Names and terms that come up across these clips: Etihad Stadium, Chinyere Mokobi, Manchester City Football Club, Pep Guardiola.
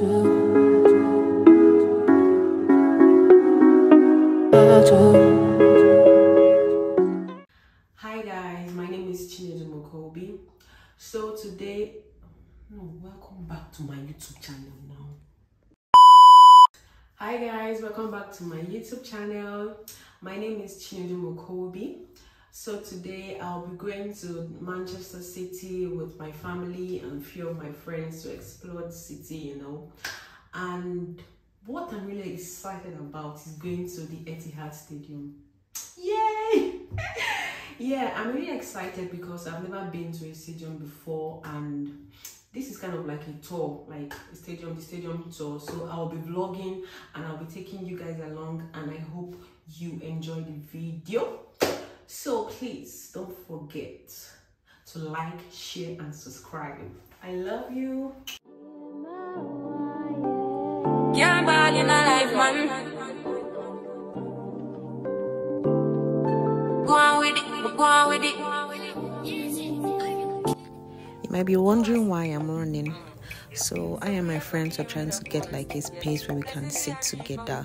Hi guys, my name is Chinyere Mokobi. So today, welcome back to my YouTube channel now. Hi guys, welcome back to my YouTube channel. My name is Chinyere Mokobi. So today I'll be going to Manchester City with my family and a few of my friends to explore the city, And what I'm really excited about is going to the Etihad Stadium. Yay! Yeah, I'm really excited because I've never been to a stadium before, and this is kind of like a tour, like the stadium tour. So I'll be vlogging and I'll be taking you guys along, and I hope you enjoy the video. So please don't forget to like, share and subscribe. I love you. Yeah, I'm bad in my life, man. Go on with it, go on with it. You might be wondering why I'm running. So I and my friends are trying to get like a space where we can sit together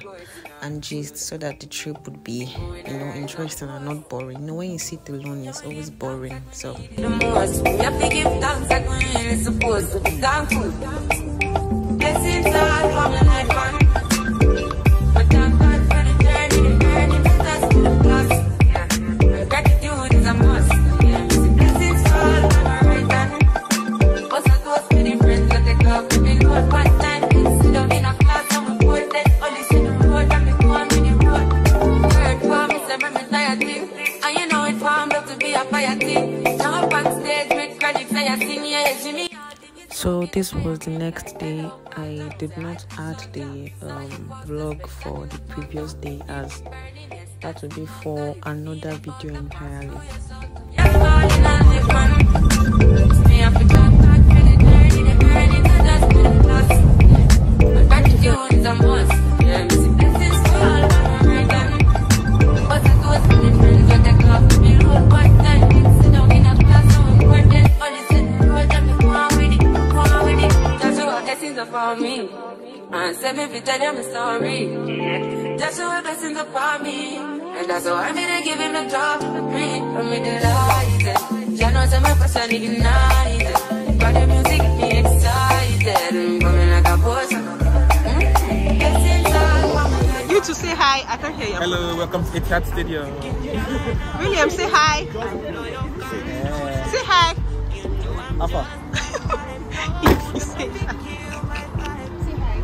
and gist, so that the trip would be, interesting and not boring. When you sit alone, it's always boring. So this was the next day. I did not add the vlog for the previous day, as that would be for another video entirely. Me and said me tell him sorry. That's what blessings upon me, and that's why I'm gonna give him the job for free. I'm delighted. Y'all know that my person ignited. But the music me excited. Coming like a boss. You to say hi. I can't hear you. Hello, welcome to Etihad Stadium. William, say hi. Say hi. Alpha. You say hi.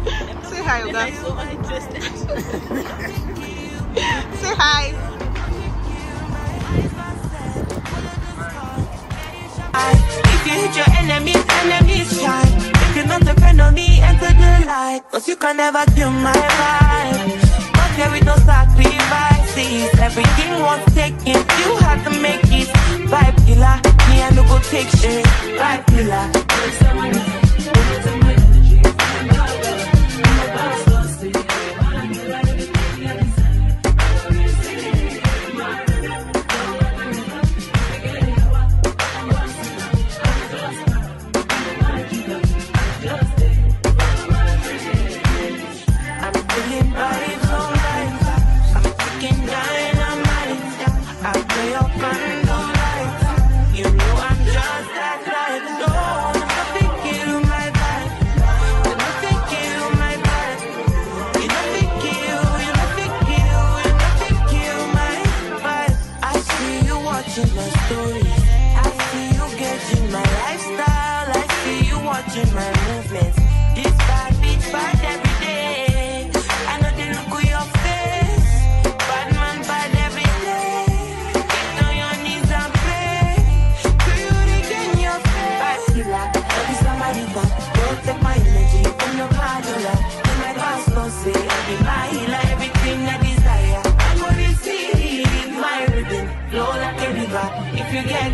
Say hi, Oga. Say hi. If you hit your enemies try. If you not depend on me, enter the light. Cause you can never kill my vibe. But there is no sacrifices. Everything was taken, you had to make it. Vibe killer, me and no go take shit. Vibe killer. They're invited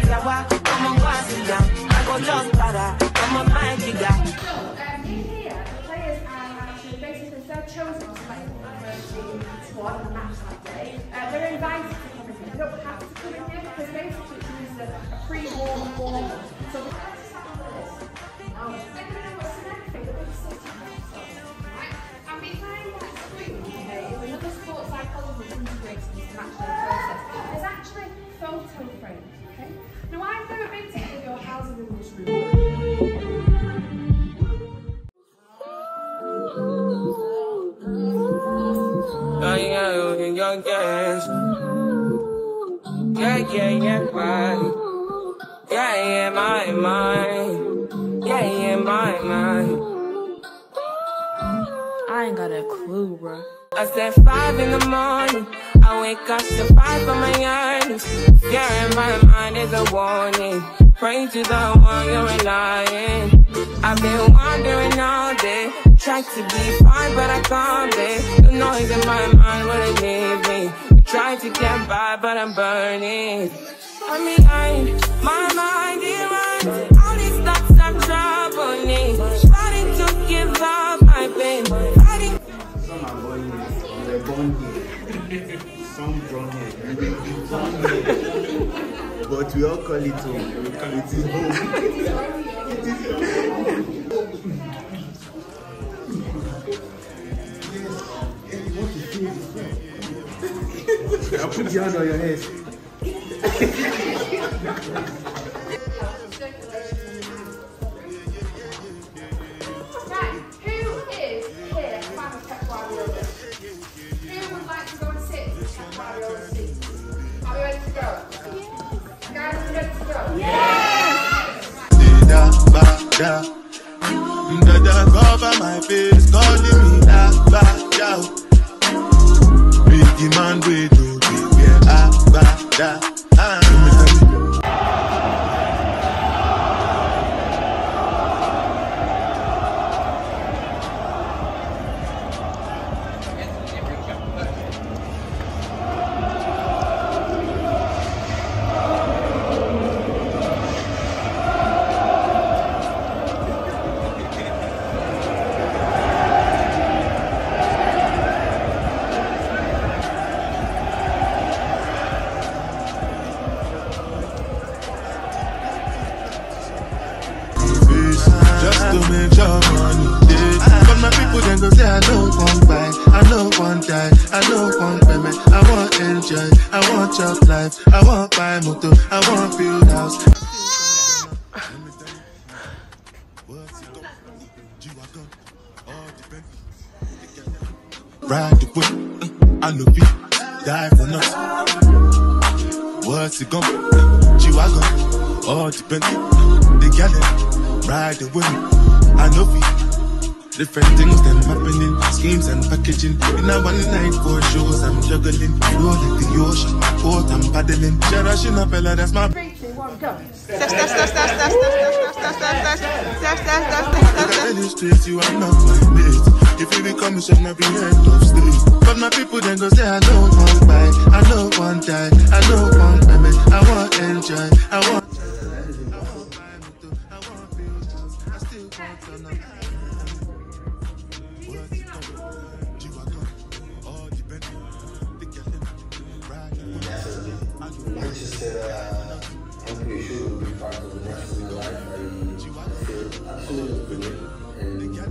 to come in here. They don't have to come in here because basically it means a pre-warm form. So we're going to start with this. I ain't got a clue, bro. I said 5 in the morning, I wake up to 5 on my earnings. Fear in my mind is a warning. Pray to the one you're relying. I've been wandering all day, tried to be fine but I can't be. The noise in my mind wouldn't leave me. Tried to get by but I'm burning. I'm behind, my mind is right. All these thoughts I'm troubling. Starting to give up my pain. Some are born here, they're born here. Some drawn here, they're drawn here. But we all call it home. We call it home. Yes, you want to feel this way? I'll put your hand on your head. Right, who is here a fan of Pep Guardiola's seat? Who would like to go and sit in Pep Guardiola's seat? Are we ready to go? Yes. Guys, are we ready to go? Yes! Da cover my face, calling me da ba da. Biggie man we do be yeah, I want buy motor, I want build house. Ride the whip, I know be die for nothing. What's it gonna? G-Wagon, all depend. They got it, ride the whip, I know be. Different things than happening, schemes and packaging. In a one night for shows, I'm juggling, rolling the ocean. I'm paddling, cherishing a fella, that's my 3, 2, 1, go. You are not my mate. If you become a shame, I'll be head of street. But my people then go say, I don't want to buy, I don't want to die, I don't want women, I want to enjoy, I want. I'm pretty sure we'll be part of the rest of my life. I feel absolutely good, and looking at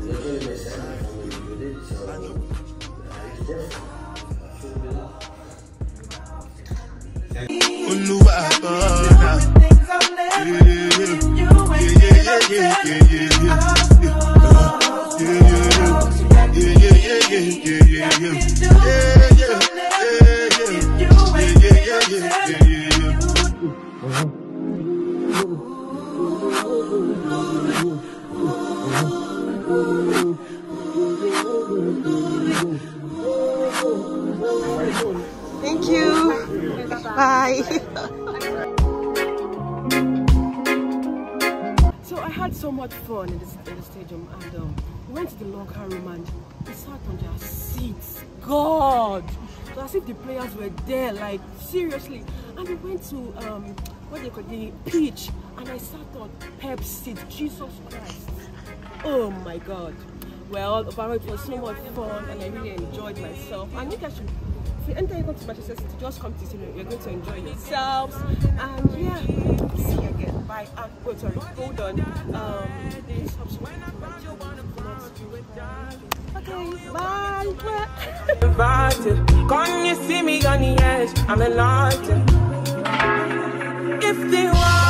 myself, I'm really good at it, so it's just, I feel good. Thank you. Bye. So I had so much fun in the stadium, and we went to the locker room and we sat on their seats. God! So as if the players were there, like seriously. And we went to what they call the pitch, and I sat on Pep's seat. Jesus Christ! Oh my God! Well, overall it was so much fun, and I really enjoyed myself. And you guys should, if you enter even to Manchester City, just come to see me. You're going to enjoy yourselves. And yeah, see you again. Bye. Oh, sorry. Hold on. Please subscribe to my channel. Okay, bye. Can you see me on the edge? I'm a lot. If they want.